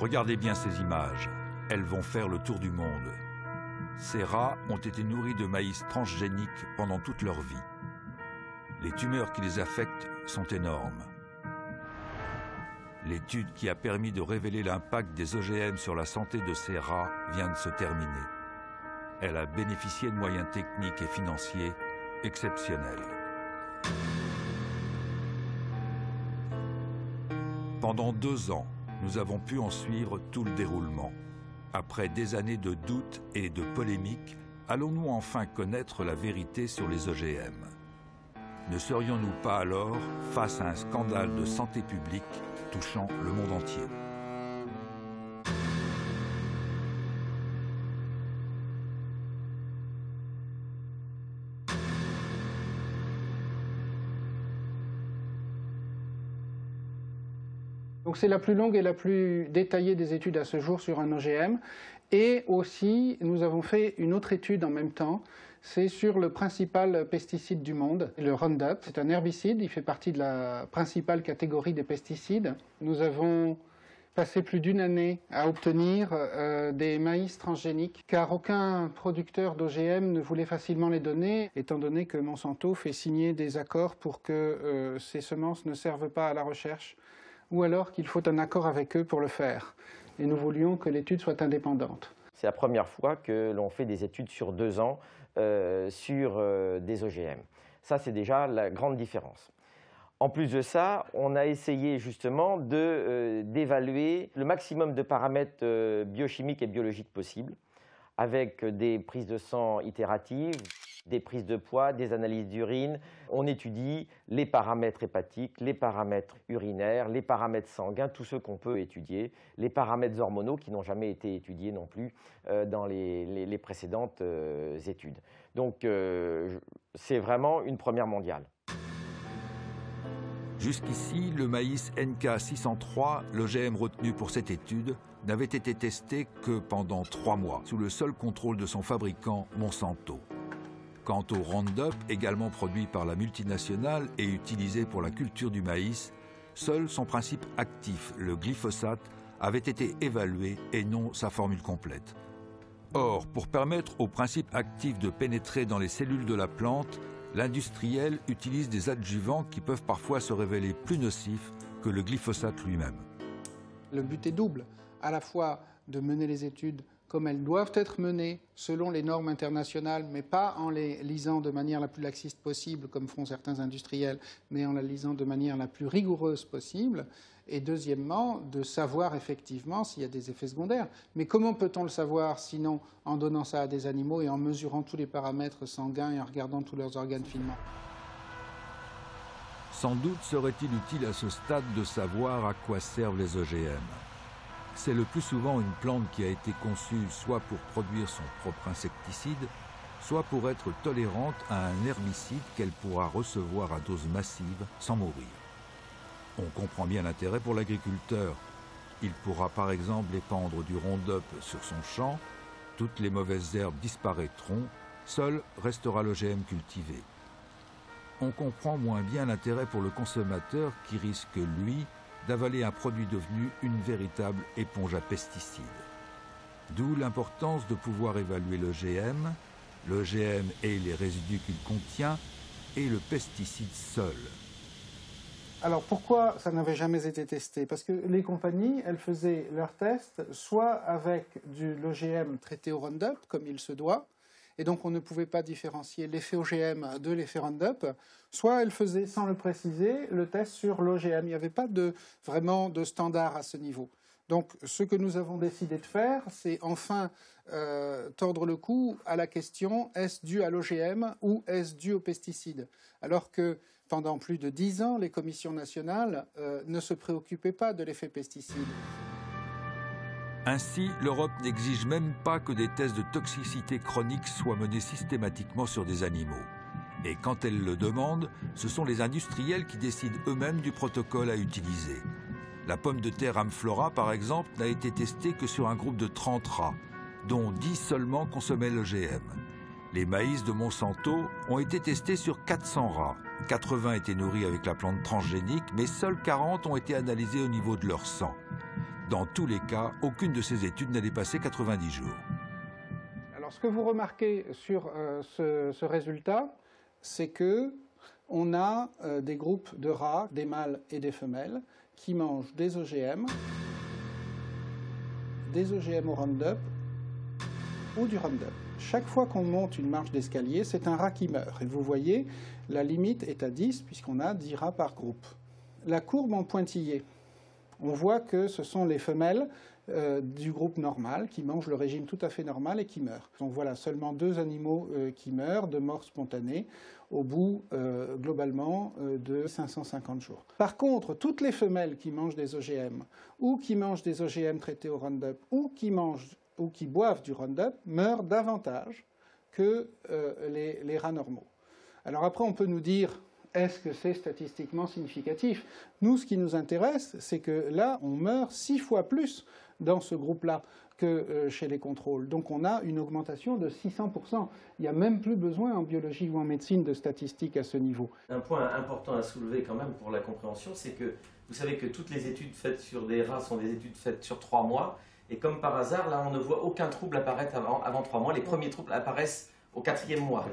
Regardez bien ces images. Elles vont faire le tour du monde. Ces rats ont été nourris de maïs transgénique pendant toute leur vie. Les tumeurs qui les affectent sont énormes. L'étude qui a permis de révéler l'impact des OGM sur la santé de ces rats vient de se terminer. Elle a bénéficié de moyens techniques et financiers exceptionnels. Pendant 2 ans, nous avons pu en suivre tout le déroulement. Après des années de doutes et de polémiques, allons-nous enfin connaître la vérité sur les OGM? Ne serions-nous pas alors face à un scandale de santé publique touchant le monde entier? Donc c'est la plus longue et la plus détaillée des études à ce jour sur un OGM. Et aussi, nous avons fait une autre étude en même temps. C'est sur le principal pesticide du monde, le Roundup. C'est un herbicide, il fait partie de la principale catégorie des pesticides. Nous avons passé plus d'une année à obtenir des maïs transgéniques, car aucun producteur d'OGM ne voulait facilement les donner, étant donné que Monsanto fait signer des accords pour que ces semences ne servent pas à la recherche, ou alors qu'il faut un accord avec eux pour le faire. Et nous voulions que l'étude soit indépendante. C'est la première fois que l'on fait des études sur 2 ans sur des OGM. Ça, c'est déjà la grande différence. En plus de ça, on a essayé justement d'évaluer le maximum de paramètres biochimiques et biologiques possibles, avec des prises de sang itératives, des prises de poids, des analyses d'urine. On étudie les paramètres hépatiques, les paramètres urinaires, les paramètres sanguins, tous ceux qu'on peut étudier, les paramètres hormonaux qui n'ont jamais été étudiés non plus dans les précédentes études. Donc c'est vraiment une première mondiale. Jusqu'ici, le maïs NK603, l'OGM retenu pour cette étude, n'avait été testé que pendant 3 mois, sous le seul contrôle de son fabricant Monsanto. Quant au Roundup, également produit par la multinationale et utilisé pour la culture du maïs, seul son principe actif, le glyphosate, avait été évalué et non sa formule complète. Or, pour permettre au principe actif de pénétrer dans les cellules de la plante, l'industriel utilise des adjuvants qui peuvent parfois se révéler plus nocifs que le glyphosate lui-même. Le but est double, à la fois de mener les études comme elles doivent être menées selon les normes internationales, mais pas en les lisant de manière la plus laxiste possible, comme font certains industriels, mais en la lisant de manière la plus rigoureuse possible. Et deuxièmement, de savoir effectivement s'il y a des effets secondaires. Mais comment peut-on le savoir sinon en donnant ça à des animaux et en mesurant tous les paramètres sanguins et en regardant tous leurs organes finement? Sans doute serait-il utile à ce stade de savoir à quoi servent les OGM. C'est le plus souvent une plante qui a été conçue soit pour produire son propre insecticide, soit pour être tolérante à un herbicide qu'elle pourra recevoir à dose massive sans mourir. On comprend bien l'intérêt pour l'agriculteur. Il pourra par exemple épandre du Roundup sur son champ, toutes les mauvaises herbes disparaîtront, seul restera l'OGM cultivé. On comprend moins bien l'intérêt pour le consommateur qui risque, lui, d'avaler un produit devenu une véritable éponge à pesticides. D'où l'importance de pouvoir évaluer l'OGM et les résidus qu'il contient, et le pesticide seul. Alors pourquoi ça n'avait jamais été testé? Parce que les compagnies, elles faisaient leurs tests soit avec de l'OGM traité au Roundup, comme il se doit, et donc on ne pouvait pas différencier l'effet OGM de l'effet Roundup, soit elle faisait, sans le préciser, le test sur l'OGM. Il n'y avait pas vraiment de standard à ce niveau. Donc ce que nous avons décidé de faire, c'est enfin tordre le cou à la question « est-ce dû à l'OGM ou est-ce dû aux pesticides ?» Alors que pendant plus de 10 ans, les commissions nationales ne se préoccupaient pas de l'effet pesticide. Ainsi, l'Europe n'exige même pas que des tests de toxicité chronique soient menés systématiquement sur des animaux. Et quand elle le demande, ce sont les industriels qui décident eux-mêmes du protocole à utiliser. La pomme de terre Amflora, par exemple, n'a été testée que sur un groupe de 30 rats, dont 10 seulement consommaient l'OGM. Les maïs de Monsanto ont été testés sur 400 rats. 80 étaient nourris avec la plante transgénique, mais seuls 40 ont été analysés au niveau de leur sang. Dans tous les cas, aucune de ces études n'a dépassé 90 jours. Alors, ce que vous remarquez sur ce résultat, c'est que on a des groupes de rats, des mâles et des femelles, qui mangent des OGM au Roundup ou du Roundup. Chaque fois qu'on monte une marche d'escalier, c'est un rat qui meurt. Et vous voyez, la limite est à 10, puisqu'on a 10 rats par groupe. La courbe en pointillé, on voit que ce sont les femelles du groupe normal qui mangent le régime tout à fait normal et qui meurent. Donc voilà, seulement 2 animaux qui meurent de mort spontanée au bout globalement de 550 jours. Par contre, toutes les femelles qui mangent des OGM ou qui mangent des OGM traités au Roundup ou qui mangent ou qui boivent du Roundup meurent davantage que les rats normaux. Alors après, on peut nous dire, est-ce que c'est statistiquement significatif? Nous, ce qui nous intéresse, c'est que là, on meurt 6 fois plus dans ce groupe-là que chez les contrôles. Donc on a une augmentation de 600%. Il n'y a même plus besoin en biologie ou en médecine de statistiques à ce niveau. Un point important à soulever quand même pour la compréhension, c'est que vous savez que toutes les études faites sur des rats sont des études faites sur 3 mois. Et comme par hasard, là, on ne voit aucun trouble apparaître avant 3 mois. Les premiers troubles apparaissent au 4e mois.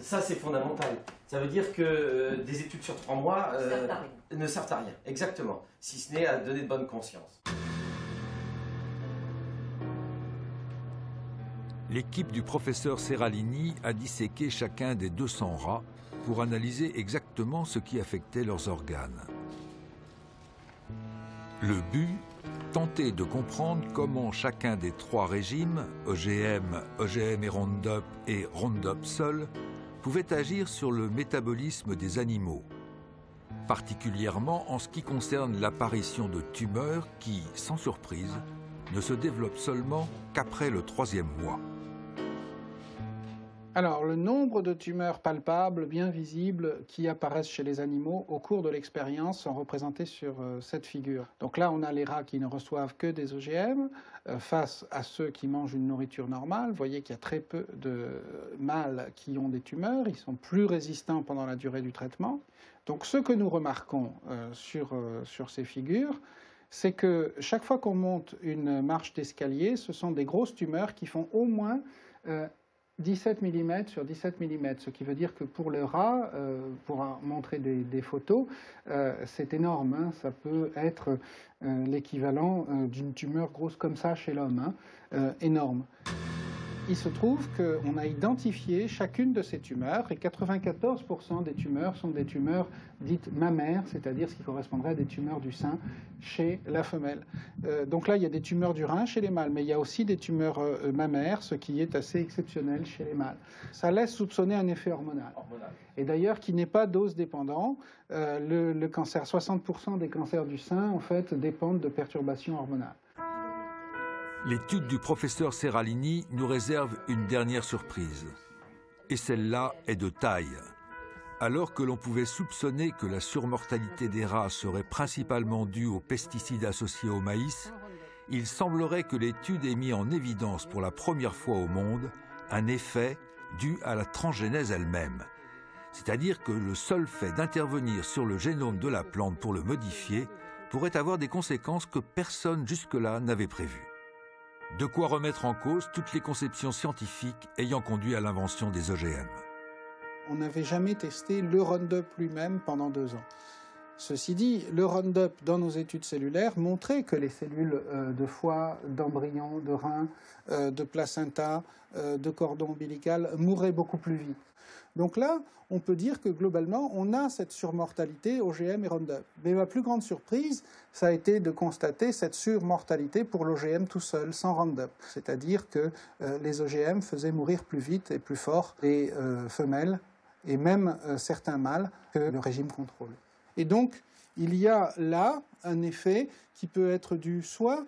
Ça, c'est fondamental. Ça veut dire que des études sur 3 mois ne servent à rien. Exactement. Si ce n'est à donner de bonne conscience. L'équipe du professeur Séralini a disséqué chacun des 200 rats pour analyser exactement ce qui affectait leurs organes. Le but, tenter de comprendre comment chacun des 3 régimes, OGM, OGM et Roundup seul, pouvait agir sur le métabolisme des animaux, particulièrement en ce qui concerne l'apparition de tumeurs qui, sans surprise, ne se développent seulement qu'après le 3e mois. Alors, le nombre de tumeurs palpables, bien visibles, qui apparaissent chez les animaux au cours de l'expérience sont représentés sur cette figure. Donc là, on a les rats qui ne reçoivent que des OGM face à ceux qui mangent une nourriture normale. Vous voyez qu'il y a très peu de mâles qui ont des tumeurs. Ils sont plus résistants pendant la durée du traitement. Donc ce que nous remarquons sur ces figures, c'est que chaque fois qu'on monte une marche d'escalier, ce sont des grosses tumeurs qui font au moins 17 mm sur 17 mm, ce qui veut dire que pour le rat, pour montrer des photos, c'est énorme, hein, ça peut être l'équivalent d'une tumeur grosse comme ça chez l'homme, hein, énorme. Il se trouve qu'on a identifié chacune de ces tumeurs et 94% des tumeurs sont des tumeurs dites mammaires, c'est-à-dire ce qui correspondrait à des tumeurs du sein chez la femelle. Donc là, il y a des tumeurs du rein chez les mâles, mais il y a aussi des tumeurs mammaires, ce qui est assez exceptionnel chez les mâles. Ça laisse soupçonner un effet hormonal. Et d'ailleurs, qui n'est pas dose dépendant. Le cancer, 60% des cancers du sein, en fait, dépendent de perturbations hormonales. L'étude du professeur Séralini nous réserve une dernière surprise. Et celle-là est de taille. Alors que l'on pouvait soupçonner que la surmortalité des rats serait principalement due aux pesticides associés au maïs, il semblerait que l'étude ait mis en évidence pour la première fois au monde un effet dû à la transgénèse elle-même. C'est-à-dire que le seul fait d'intervenir sur le génome de la plante pour le modifier pourrait avoir des conséquences que personne jusque-là n'avait prévues. De quoi remettre en cause toutes les conceptions scientifiques ayant conduit à l'invention des OGM. On n'avait jamais testé le Roundup lui-même pendant 2 ans. Ceci dit, le Roundup dans nos études cellulaires montrait que les cellules de foie, d'embryon, de rein, de placenta, de cordon ombilical mouraient beaucoup plus vite. Donc là, on peut dire que globalement, on a cette surmortalité OGM et Roundup. Mais ma plus grande surprise, ça a été de constater cette surmortalité pour l'OGM tout seul, sans Roundup. C'est-à-dire que les OGM faisaient mourir plus vite et plus fort les femelles et même certains mâles que le régime contrôle. Et donc, il y a là un effet qui peut être dû soit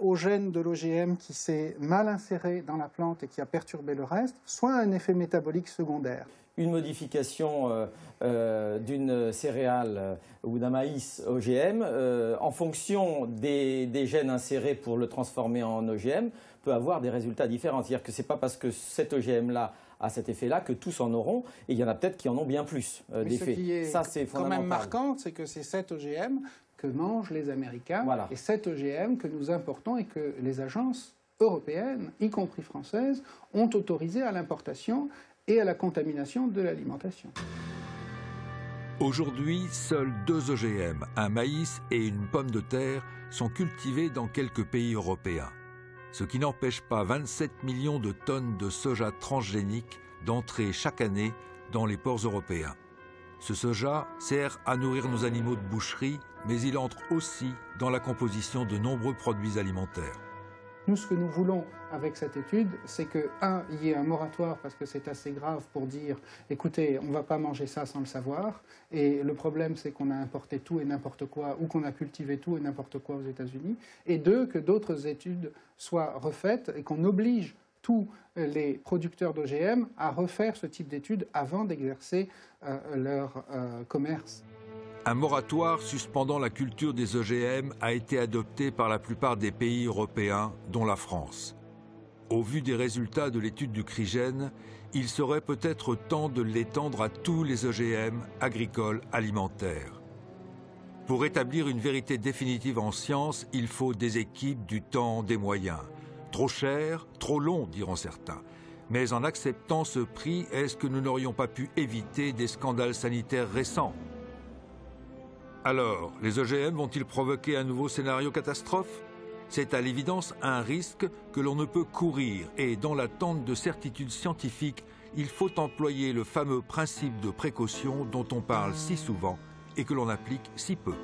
au gène de l'OGM qui s'est mal inséré dans la plante et qui a perturbé le reste, soit un effet métabolique secondaire. Une modification d'une céréale ou d'un maïs OGM, en fonction des gènes insérés pour le transformer en OGM, peut avoir des résultats différents. C'est-à-dire que ce n'est pas parce que cet OGM-là à cet effet-là que tous en auront, et il y en a peut-être qui en ont bien plus d'effets. Ça, c'est fondamental. Ce qui est quand même marquant, c'est que ces 7 OGM que mangent les Américains, voilà. Et cet OGM que nous importons et que les agences européennes, y compris françaises, ont autorisé à l'importation et à la contamination de l'alimentation. Aujourd'hui, seuls 2 OGM, un maïs et une pomme de terre, sont cultivés dans quelques pays européens. Ce qui n'empêche pas 27 millions de tonnes de soja transgénique d'entrer chaque année dans les ports européens. Ce soja sert à nourrir nos animaux de boucherie, mais il entre aussi dans la composition de nombreux produits alimentaires. Nous, ce que nous voulons avec cette étude, c'est que, un, il y ait un moratoire, parce que c'est assez grave pour dire, écoutez, on ne va pas manger ça sans le savoir, et le problème, c'est qu'on a importé tout et n'importe quoi, ou qu'on a cultivé tout et n'importe quoi aux États-Unis, et deux, que d'autres études soient refaites, et qu'on oblige tous les producteurs d'OGM à refaire ce type d'études avant d'exercer leur commerce. Un moratoire suspendant la culture des OGM a été adopté par la plupart des pays européens, dont la France. Au vu des résultats de l'étude du CRIGEN, il serait peut-être temps de l'étendre à tous les OGM agricoles alimentaires. Pour établir une vérité définitive en science, il faut des équipes, du temps, des moyens. Trop cher, trop long, diront certains. Mais en acceptant ce prix, est-ce que nous n'aurions pas pu éviter des scandales sanitaires récents ? Alors, les OGM vont-ils provoquer un nouveau scénario catastrophe? C'est à l'évidence un risque que l'on ne peut courir et dans l'attente de certitudes scientifiques, il faut employer le fameux principe de précaution dont on parle si souvent et que l'on applique si peu.